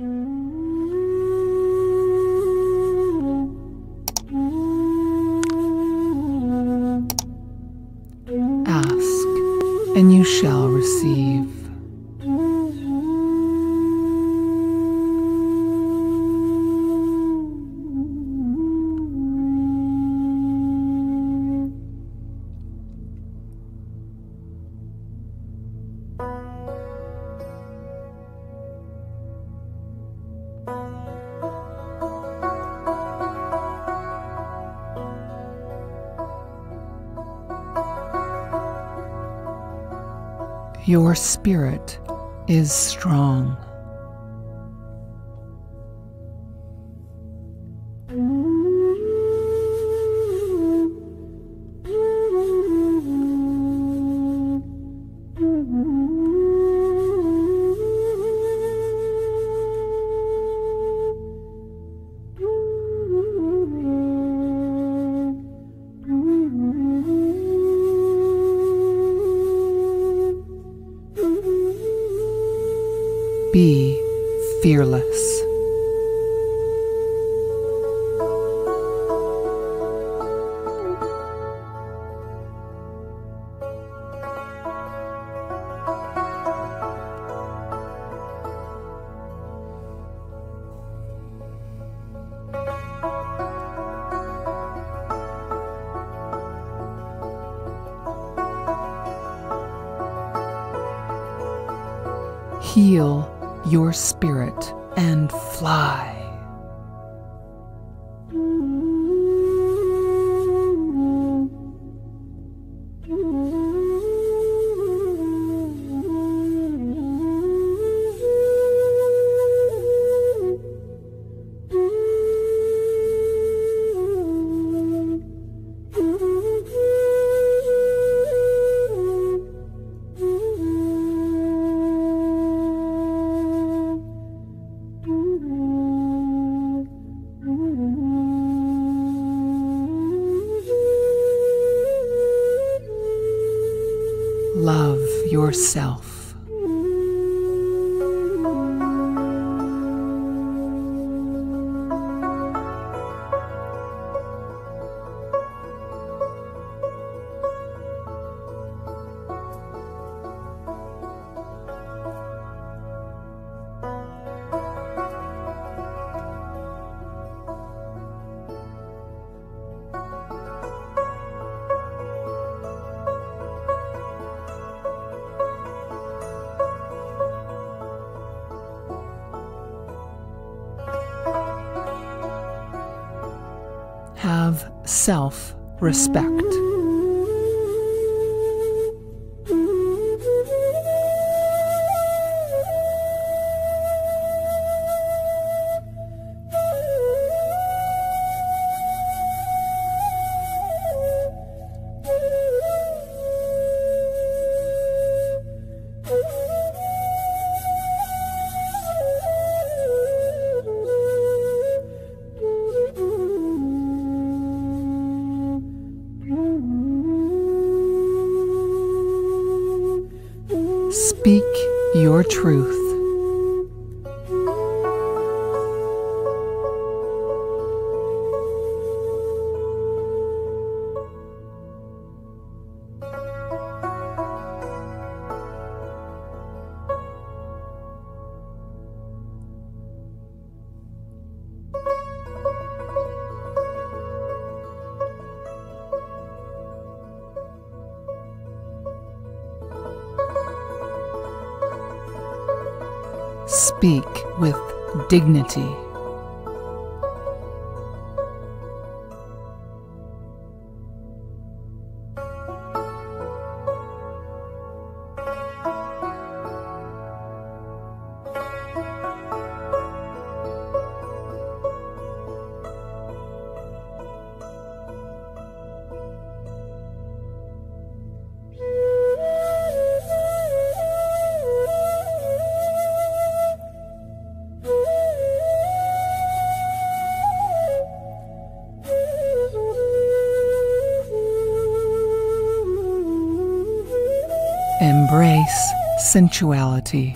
Ask, and you shall receive. Your spirit is strong. Be fearless. Heal your spirit and fly. Love yourself. Have self-respect. Speak your truth. Speak with dignity. Embrace sensuality.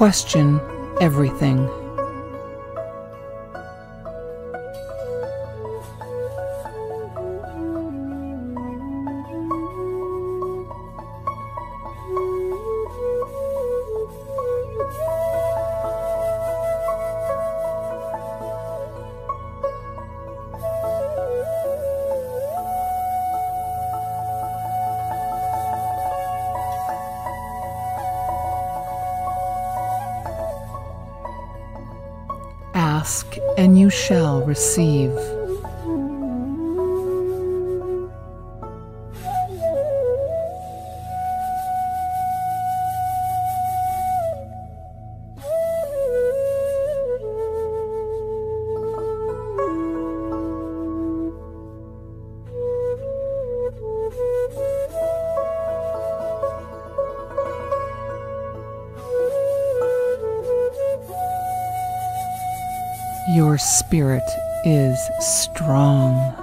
Question everything. Ask and you shall receive. Your spirit is strong.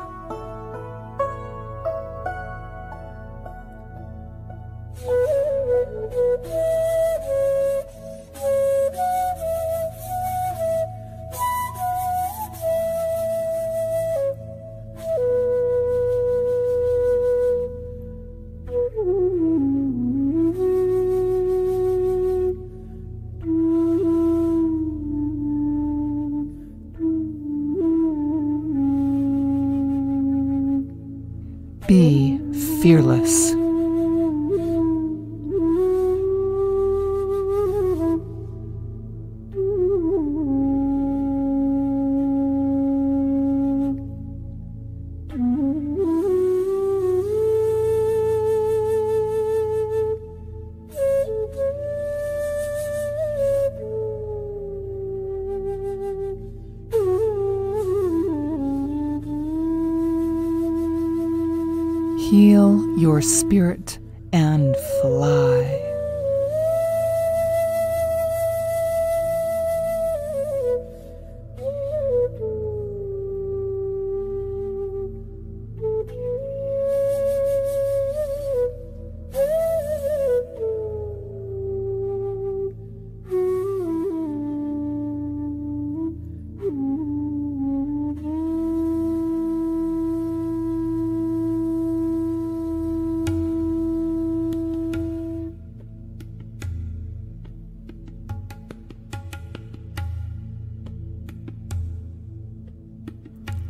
Be fearless. Heal your spirit and fly.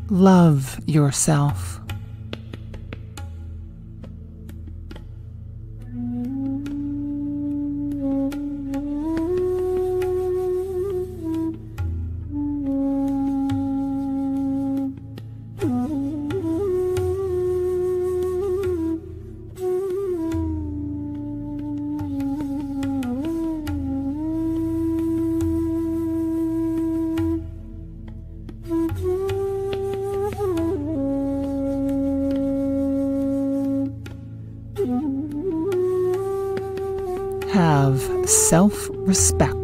Love yourself. Have self-respect.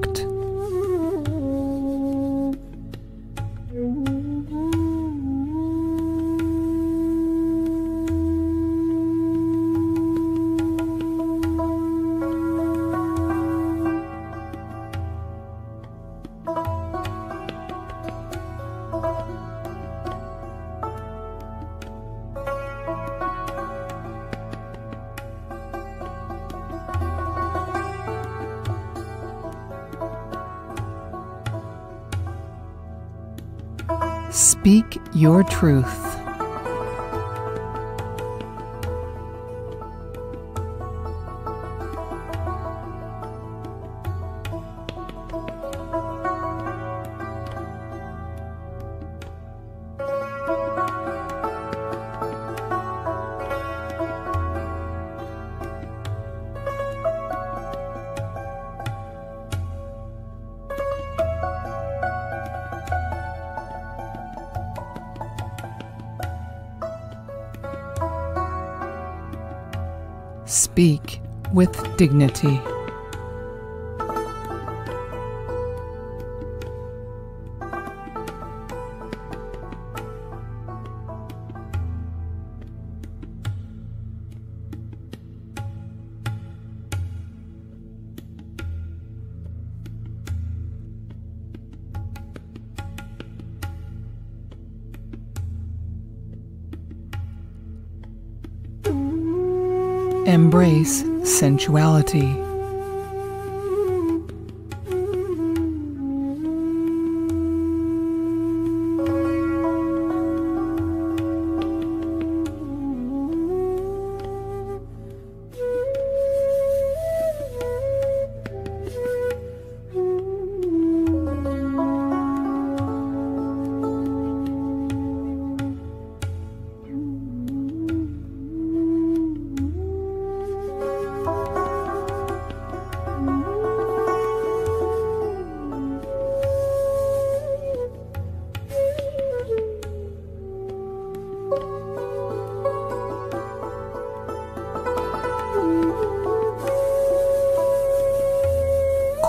Speak your truth. Speak with dignity. Embrace sensuality.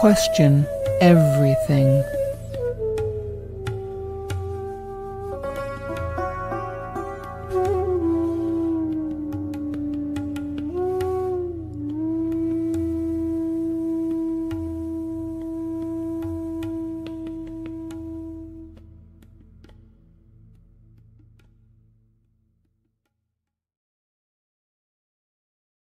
Question everything.